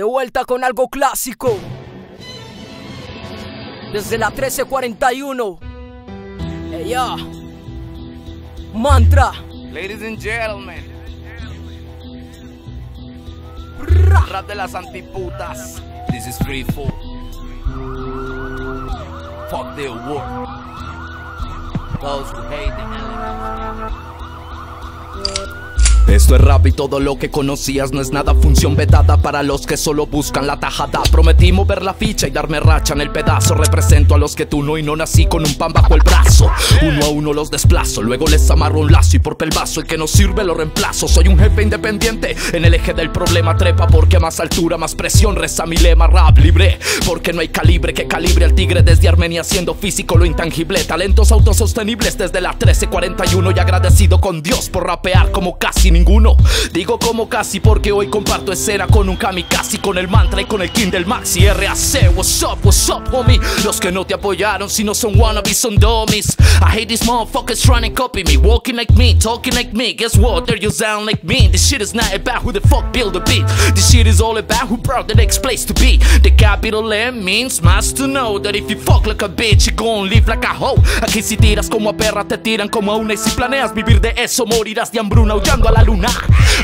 De vuelta con algo clásico. Desde la 1341. Ella. Mantra. Ladies and gentlemen. Rap de las antiputas. This is 3-4. Fuck the award. Those who hate the element. Esto es rap y todo lo que conocías no es nada, función vedada para los que solo buscan la tajada. Prometí mover la ficha y darme racha en el pedazo. Represento a los que tú no y no nací con un pan bajo el brazo. Uno a uno los desplazo, luego les amarro un lazo y por pelvazo el que no sirve lo reemplazo. Soy un jefe independiente, en el eje del problema trepa, porque a más altura, más presión, reza mi lema. Rap libre, porque no hay calibre que calibre al tigre desde Armenia, siendo físico lo intangible. Talentos autosostenibles desde la 1341 y agradecido con Dios por rapear como casi ninguno. Digo como casi porque hoy comparto escena con un kamikaze, con el mantra y con el king del maxi RAC. What's up homie, los que no te apoyaron si no son wannabes son dummies. I hate these motherfuckers trying to copy me, walking like me, talking like me, guess what, there you sound like me. This shit is not about who the fuck build the beat, this shit is all about who brought the next place to be. The capital M means must to know that if you fuck like a bitch you gon' live like a hoe. Aquí si tiras como a perra te tiran como a una, y si planeas vivir de eso morirás de hambruna aullando a la luna.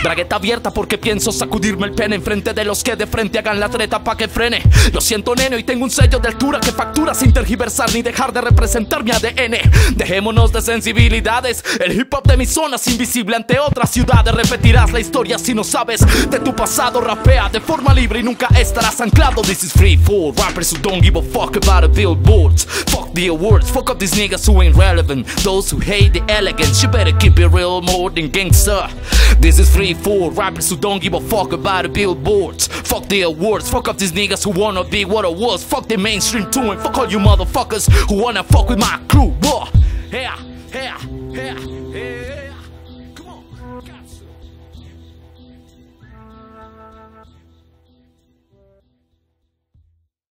Bragueta abierta porque pienso sacudirme el pene enfrente de los que de frente hagan la treta pa' que frene. Lo siento nene, hoy tengo un sello de altura que factura sin tergiversar ni dejar de representar mi ADN. Dejémonos de sensibilidades, el hip hop de mi zona es invisible ante otras ciudades. Repetirás la historia si no sabes de tu pasado, rapea de forma libre y nunca estarás anclado. This is free for rappers who don't give a fuck about the billboards. Fuck the awards, fuck up these niggas who ain't relevant, those who hate the elegance, you better keep it real more than gangsta. This is 3-4, rappers who don't give a fuck about the billboards. Fuck the awards, fuck up these niggas who wanna be what I was. Fuck the mainstream too and fuck all you motherfuckers who wanna fuck with my crew. Yeah, yeah, yeah, yeah. Come on, guys.